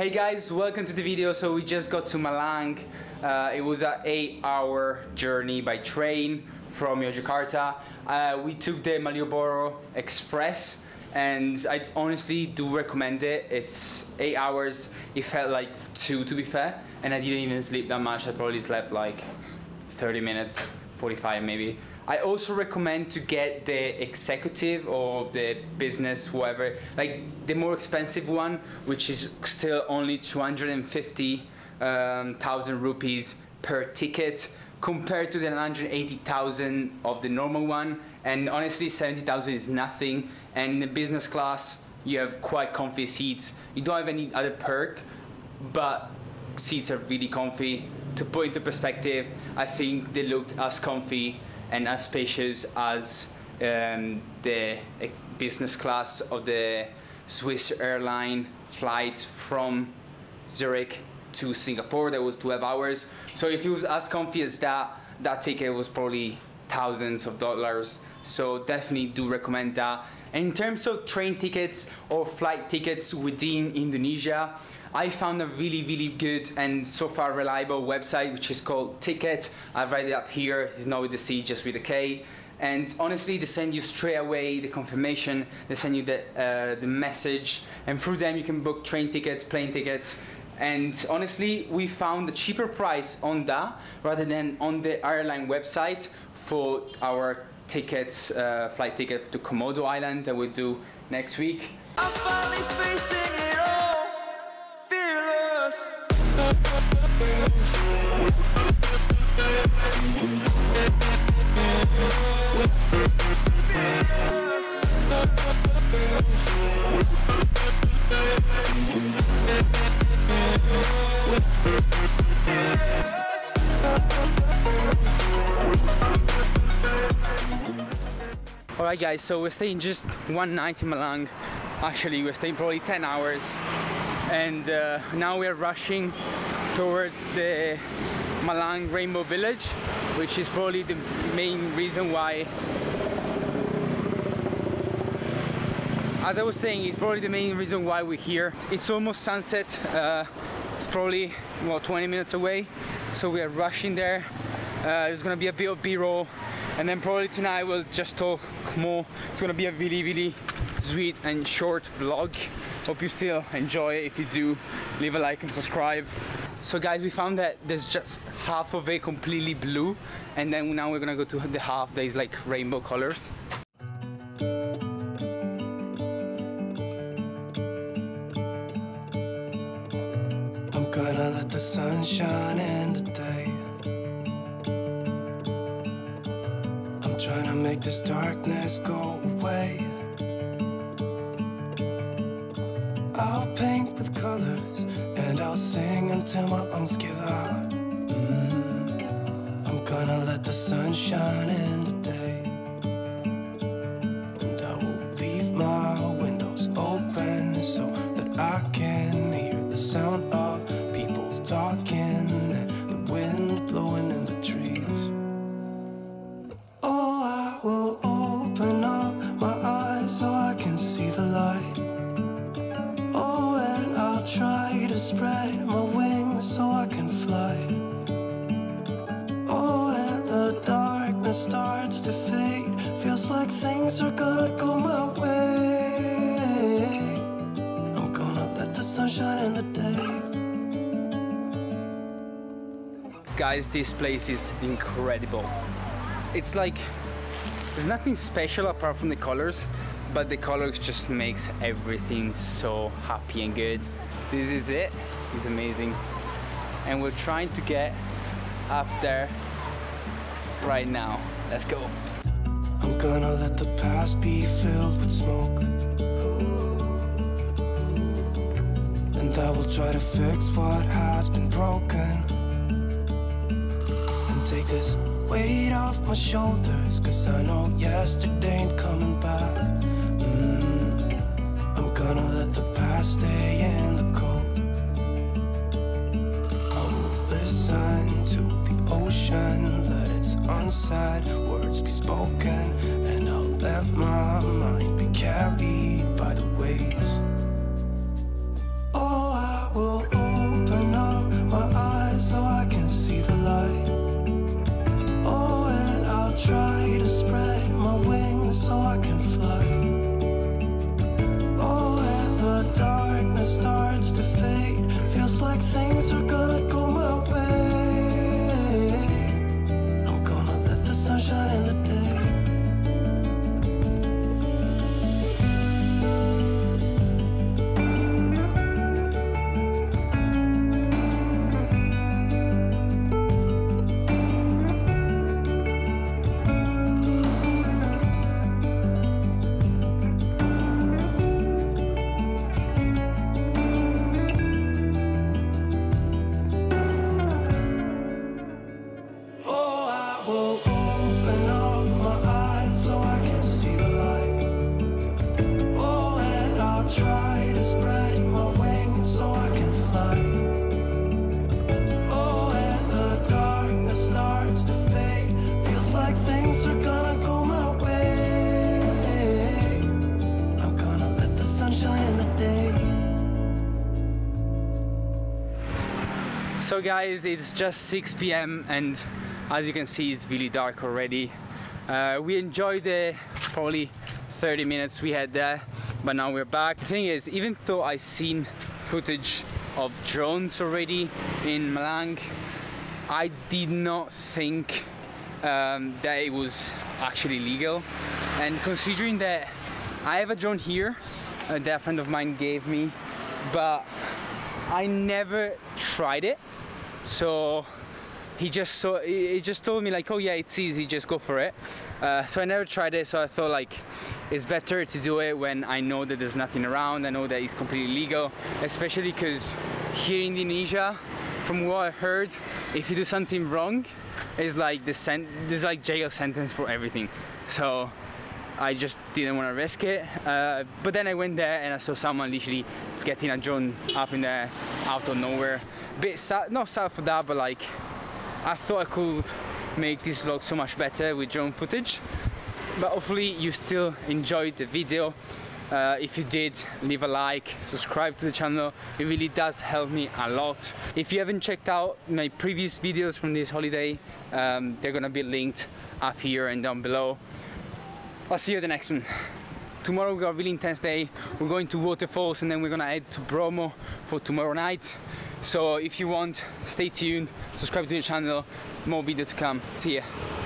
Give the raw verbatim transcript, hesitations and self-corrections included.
Hey guys, welcome to the video. So we just got to Malang. Uh, it was an eight hour journey by train from Yogyakarta. Uh, we took the Malioboro Express and I honestly do recommend it. It's eight hours. It felt like two to be fair, and I didn't even sleep that much. I probably slept like thirty minutes, forty-five maybe. I also recommend to get the executive or the business, whoever, like the more expensive one, which is still only two hundred fifty thousand um, rupees per ticket compared to the one hundred eighty thousand of the normal one. And honestly, seventy thousand is nothing. And in the business class, you have quite comfy seats. You don't have any other perk, but seats are really comfy. To put into perspective, I think they looked as comfy and as spacious as um, the uh, business class of the Swiss airline flights from Zurich to Singapore. That was twelve hours. So if it was as comfy as that, that ticket was probably thousands of dollars. So definitely do recommend that. And in terms of train tickets or flight tickets within Indonesia, I found a really, really good and so far reliable website, which is called Tiket. I've write it up here. It's not with the C, just with the K. And honestly, they send you straight away the confirmation. They send you the, uh, the message. And through them, you can book train tickets, plane tickets. And honestly, we found a cheaper price on that rather than on the airline website for our tickets, uh, flight ticket to Komodo Island that we'll do next week. I'm finally facing it all, fearless. Alright guys, so we're staying just one night in Malang. Actually, we're staying probably ten hours. And uh, now we're rushing towards the Malang Rainbow Village, which is probably the main reason why, as I was saying, it's probably the main reason why we're here. It's, it's almost sunset. Uh, it's probably, well, twenty minutes away. So we are rushing there. Uh, there's gonna be a bit of B-roll. And then probably tonight we'll just talk more. It's gonna be a really, really sweet and short vlog. Hope you still enjoy it. If you do, leave a like and subscribe. So guys, we found that there's just half of it completely blue. And then now we're gonna go to the half that is like rainbow colors. I'm gonna let the sun shine in the day. Trying to make this darkness go away. I'll paint with colors and I'll sing until my lungs give out. Mm-hmm. I'm gonna let the sun shine in today, and I will leave my windows open so that I can hear the sound of people talking and the wind blowing in the trees. Spread my wings so I can fly. Oh, and the darkness starts to fade. Feels like things are gonna go my way. I'm gonna let the sun shine in the day. Guys, this place is incredible. It's like, there's nothing special apart from the colors, but the colors just makes everything so happy and good. This is it. It's amazing. And we're trying to get up there right now. Let's go. I'm gonna let the past be filled with smoke. And I will try to fix what has been broken. And take this weight off my shoulders, cause I know yesterday ain't coming back. Mm. I'm gonna let the past stay in the to the ocean, let its unsaid words be spoken, and I'll let my mind be carried by the waves. Oh, I will like things are gonna go my way. I'm gonna let the sun shine in the day. So guys, it's just six p m and as you can see it's really dark already. Uh, we enjoyed the probably thirty minutes we had there, but now we're back. The thing is, even though I've seen footage of drones already in Malang, I did not think um, that it was actually legal. And considering that I have a drone here uh, that a friend of mine gave me, but I never tried it, so he just so he just told me like, oh yeah, it's easy, just go for it. Uh, so I never tried it, so I thought like it's better to do it when I know that there's nothing around. I know that it's completely legal, especially because here in Indonesia, from what I heard, if you do something wrong, it's like the sen there's like jail sentence for everything. So I just didn't want to risk it, uh, but then I went there and I saw someone literally getting a drone up in there out of nowhere. Bit sad, not sad for that, but like I thought I could make this vlog so much better with drone footage. But hopefully you still enjoyed the video. Uh, if you did, leave a like, subscribe to the channel, it really does help me a lot. If you haven't checked out my previous videos from this holiday, um, they're gonna be linked up here and down below. I'll see you in the next one. Tomorrow we got a really intense day. We're going to waterfalls and then we're gonna head to Bromo for tomorrow night. So if you want, stay tuned, subscribe to the channel, more video to come. See ya.